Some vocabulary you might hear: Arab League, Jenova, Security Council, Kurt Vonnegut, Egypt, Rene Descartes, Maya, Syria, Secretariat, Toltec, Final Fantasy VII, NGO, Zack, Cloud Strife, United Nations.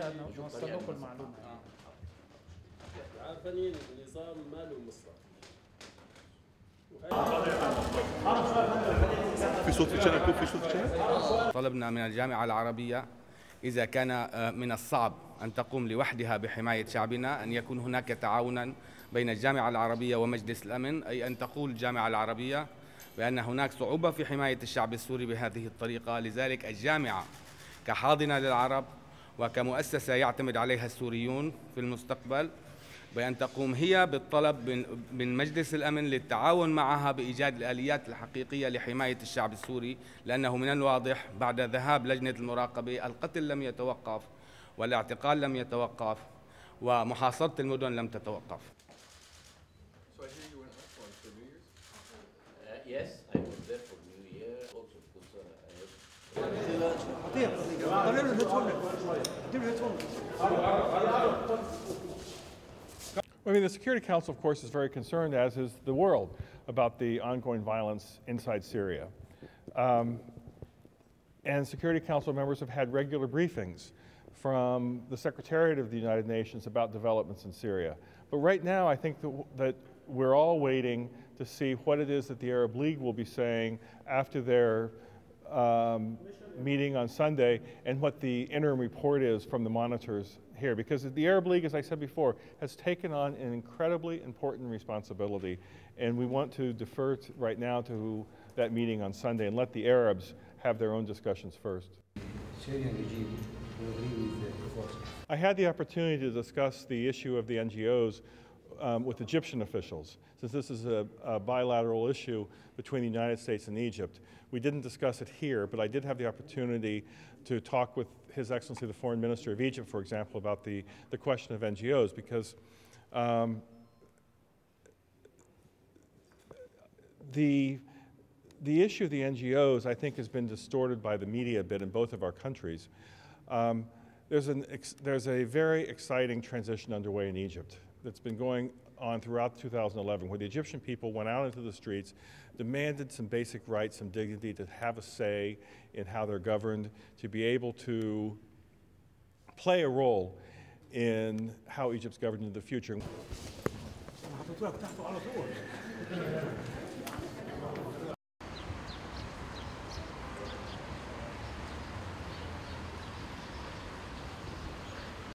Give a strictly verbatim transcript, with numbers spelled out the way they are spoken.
شأننا ونوصل لكم المعلومة. عارفين النظام ما له مصلحة. في صوت في شأنكم في صوت شأن. طلبنا من الجامعة العربية إذا كان من الصعب أن تقوم لوحدها بحماية شعبنا أن يكون هناك تعاونا بين الجامعة العربية ومجلس الأمن، أي أن تقول الجامعة العربية بأن هناك صعوبة في حماية الشعب السوري بهذه الطريقة. لذلك الجامعة كحاضنة للعرب وكمؤسسة يعتمد عليها السوريون في المستقبل بأن تقوم هي بالطلب من مجلس الأمن للتعاون معها بإيجاد الآليات الحقيقية لحماية الشعب السوري، لأنه من الواضح بعد ذهاب لجنة المراقبة القتل لم يتوقف والاعتقال لم يتوقف ومحاصرة المدن لم تتوقف. I mean, the Security Council, of course, is very concerned, as is the world, about the ongoing violence inside Syria. Um, and Security Council members have had regular briefings from the Secretariat of the United Nations about developments in Syria. But right now, I think that, that we're all waiting to see what it is that the Arab League will be saying after their um, meeting on Sunday and what the interim report is from the monitors here, because the Arab League, as I said before, has taken on an incredibly important responsibility, and we want to defer to right now to that meeting on Sunday and let the Arabs have their own discussions first. I had the opportunity to discuss the issue of the N G Os um, with Egyptian officials, since this is a, a bilateral issue between the United States and Egypt. We didn't discuss it here, but I did have the opportunity to talk with His Excellency the Foreign Minister of Egypt, for example, about the, the question of N G Os, because um, the, the issue of the N G Os, I think, has been distorted by the media a bit in both of our countries. Um, there's, an ex there's a very exciting transition underway in Egypt that's been going on throughout two thousand eleven, where the Egyptian people went out into the streets, demanded some basic rights, some dignity, to have a say in how they're governed, to be able to play a role in how Egypt's governed in the future.